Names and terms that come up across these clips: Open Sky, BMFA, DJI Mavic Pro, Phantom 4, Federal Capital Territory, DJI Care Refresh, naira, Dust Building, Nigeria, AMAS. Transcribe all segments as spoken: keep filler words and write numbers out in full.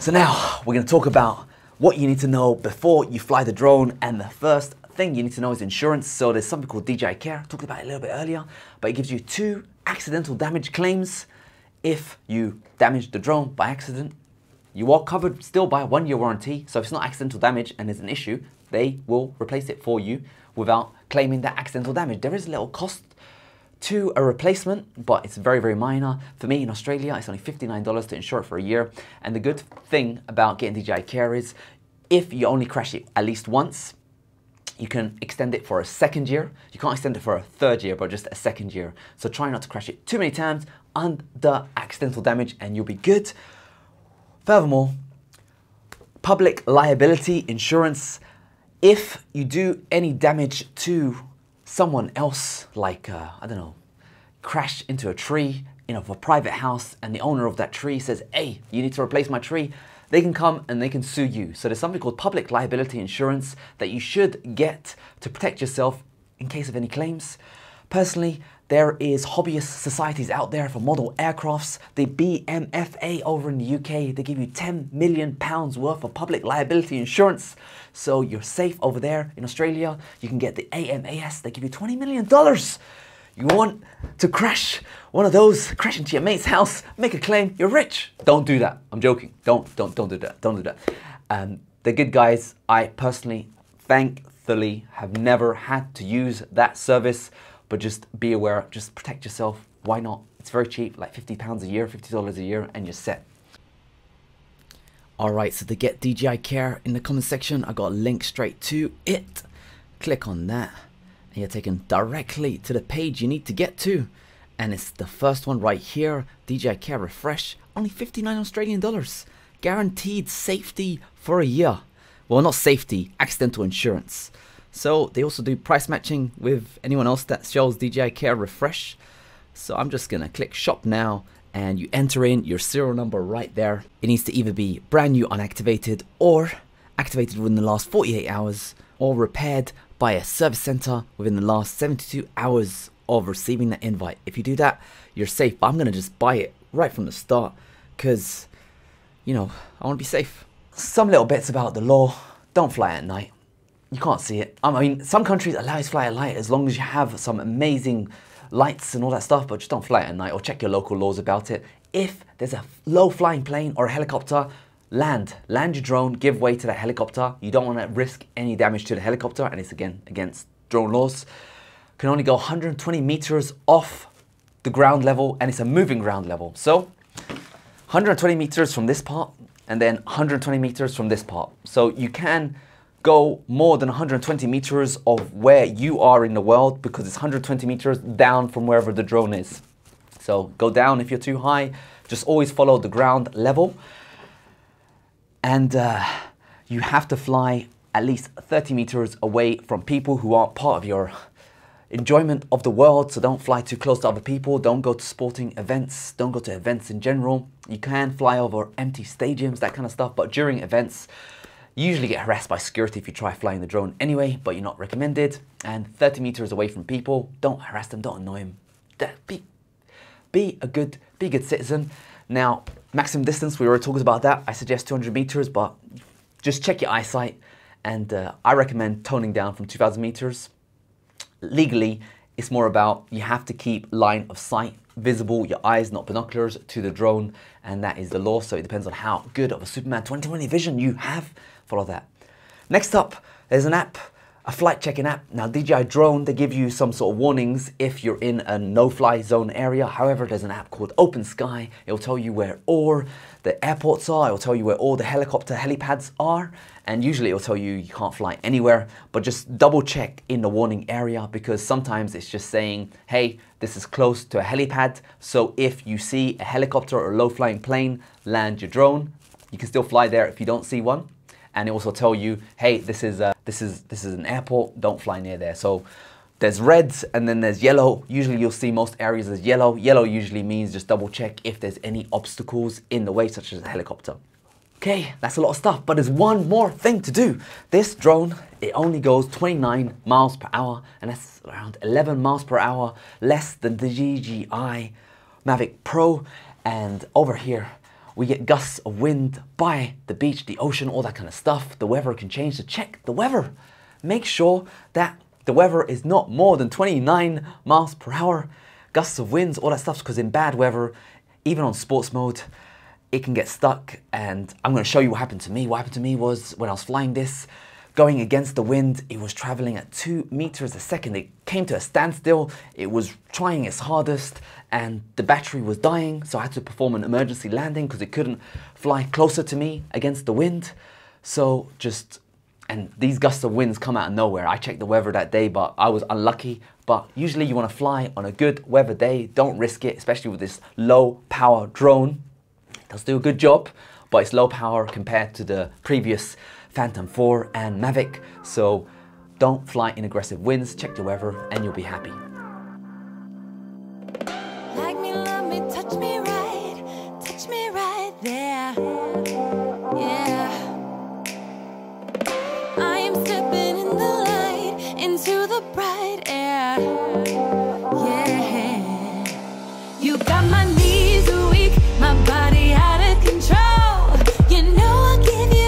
So now we're going to talk about what you need to know before you fly the drone, and the first thing you need to know is insurance. So there's something called D J I Care. I talked about it a little bit earlier, but it gives you two accidental damage claims. If you damage the drone by accident, you are covered still by a one-year warranty. So if it's not accidental damage and there's an issue, they will replace it for you without claiming that accidental damage. There is a little cost to a replacement, but it's very, very minor. For me in Australia, it's only fifty-nine dollars to insure it for a year. And the good thing about getting D J I Care is if you only crash it at least once, you can extend it for a second year. You can't extend it for a third year, but just a second year. So try not to crash it too many times under accidental damage and you'll be good. Furthermore, public liability insurance. If you do any damage to someone else, like, uh, I don't know, crash into a tree, you know, for a private house, and the owner of that tree says, hey, you need to replace my tree, they can come and they can sue you. So there's something called public liability insurance that you should get to protect yourself in case of any claims. Personally, there is hobbyist societies out there for model aircrafts. The B M F A over in the U K, they give you ten million pounds worth of public liability insurance. So you're safe over there. In Australia, you can get the A M A S, they give you twenty million dollars. You want to crash one of those, crash into your mate's house, make a claim, you're rich. Don't do that, I'm joking. Don't, don't, don't do that, don't do that. Um, they're good guys. I personally, thankfully, have never had to use that service. But just be aware, just protect yourself. Why not? It's very cheap, like fifty pounds a year, fifty dollars a year, and you're set. All right, so to get D J I Care, in the comment section, I got a link straight to it. Click on that, and you're taken directly to the page you need to get to. And it's the first one right here, D J I Care Refresh, only fifty-nine Australian dollars. Guaranteed safety for a year. Well, not safety, accidental insurance. So they also do price matching with anyone else that sells D J I Care Refresh. So I'm just gonna click shop now, and you enter in your serial number right there. It needs to either be brand new unactivated, or activated within the last forty-eight hours, or repaired by a service center within the last seventy-two hours of receiving that invite. If you do that, you're safe. But I'm gonna just buy it right from the start, cause you know, I wanna be safe. Some little bits about the law. Don't fly at night. You can't see it. I mean, some countries allow you to fly at night as long as you have some amazing lights and all that stuff, but just don't fly at night, or check your local laws about it. If there's a low-flying plane or a helicopter, land. Land your drone, give way to the helicopter. You don't want to risk any damage to the helicopter, and it's, again, against drone laws. Can only go one hundred twenty meters off the ground level, and it's a moving ground level. So, one hundred twenty meters from this part, and then one hundred twenty meters from this part. So you can go more than one hundred twenty meters of where you are in the world, because it's one hundred twenty meters down from wherever the drone is. So go down if you're too high, just always follow the ground level. And uh, you have to fly at least thirty meters away from people who aren't part of your enjoyment of the world. So don't fly too close to other people, don't go to sporting events, don't go to events in general. You can fly over empty stadiums, that kind of stuff, but during events, you usually get harassed by security if you try flying the drone anyway, but you're not recommended. And thirty meters away from people, don't harass them, don't annoy them. Be, be, a, good, be a good citizen. Now, maximum distance, we already talked about that. I suggest two hundred meters, but just check your eyesight. And uh, I recommend toning down from two thousand meters. Legally, it's more about you have to keep line of sight visible, your eyes, not binoculars, to the drone, and that is the law. So it depends on how good of a Superman twenty twenty vision you have. Follow that. Next up, there's an app, a flight check-in app. Now, D J I Drone, they give you some sort of warnings if you're in a no-fly zone area. However, there's an app called Open Sky. It'll tell you where all the airports are. It'll tell you where all the helicopter helipads are. And usually it'll tell you you can't fly anywhere, but just double check in the warning area, because sometimes it's just saying, hey, this is close to a helipad. So if you see a helicopter or a low-flying plane, land your drone. You can still fly there if you don't see one. And it also tell you, hey, this is a, this is this is an airport. Don't fly near there. So there's reds and then there's yellow. Usually you'll see most areas as yellow. Yellow usually means just double check if there's any obstacles in the way, such as a helicopter. Okay, that's a lot of stuff, but there's one more thing to do. This drone, it only goes twenty-nine miles per hour, and that's around eleven miles per hour, less than the D J I Mavic Pro. And over here, we get gusts of wind by the beach, the ocean, all that kind of stuff. The weather can change, so check the weather. Make sure that the weather is not more than twenty-nine miles per hour. Gusts of winds, all that stuff, because in bad weather, even on sports mode, it can get stuck. And I'm going to show you what happened to me. What happened to me was when I was flying this, going against the wind, it was traveling at two meters a second. It came to a standstill. It was trying its hardest and the battery was dying. So I had to perform an emergency landing because it couldn't fly closer to me against the wind. So just, and these gusts of winds come out of nowhere. I checked the weather that day, but I was unlucky. But usually you want to fly on a good weather day. Don't risk it, especially with this low power drone. It does do a good job, but it's low power compared to the previous Phantom four and Mavic, so don't fly in aggressive winds, check the weather and you'll be happy. Like me, love me, touch me right, touch me right there, yeah. I am stepping in the light, into the bright air, yeah. You got my knees weak, my body out of control, you know I'll give you .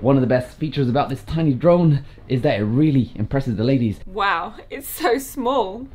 One of the best features about this tiny drone is that it really impresses the ladies. Wow, it's so small.